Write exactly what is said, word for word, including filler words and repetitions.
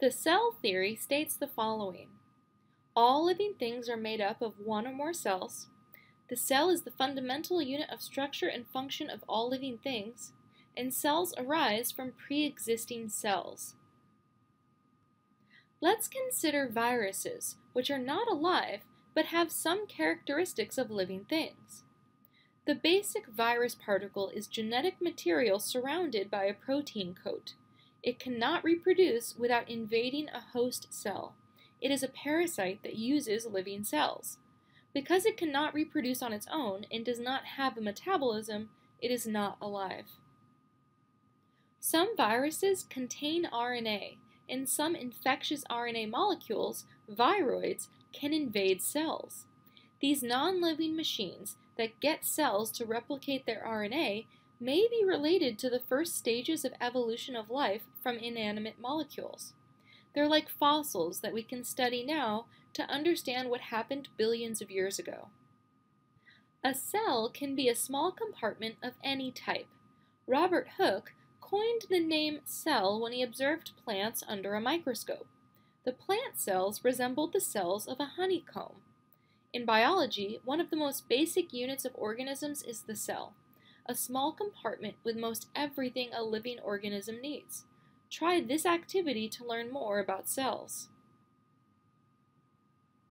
The cell theory states the following. All living things are made up of one or more cells. The cell is the fundamental unit of structure and function of all living things, and cells arise from pre-existing cells. Let's consider viruses, which are not alive, but have some characteristics of living things. The basic virus particle is genetic material surrounded by a protein coat. It cannot reproduce without invading a host cell. It is a parasite that uses living cells. Because it cannot reproduce on its own and does not have a metabolism, it is not alive. Some viruses contain R N A, and some infectious R N A molecules, viroids, can invade cells. These non-living machines that get cells to replicate their R N A may be related to the first stages of evolution of life from inanimate molecules. They're like fossils that we can study now to understand what happened billions of years ago. A cell can be a small compartment of any type. Robert Hooke coined the name cell when he observed plants under a microscope. The plant cells resembled the cells of a honeycomb. In biology, one of the most basic units of organisms is the cell, a small compartment with most everything a living organism needs. Try this activity to learn more about cells.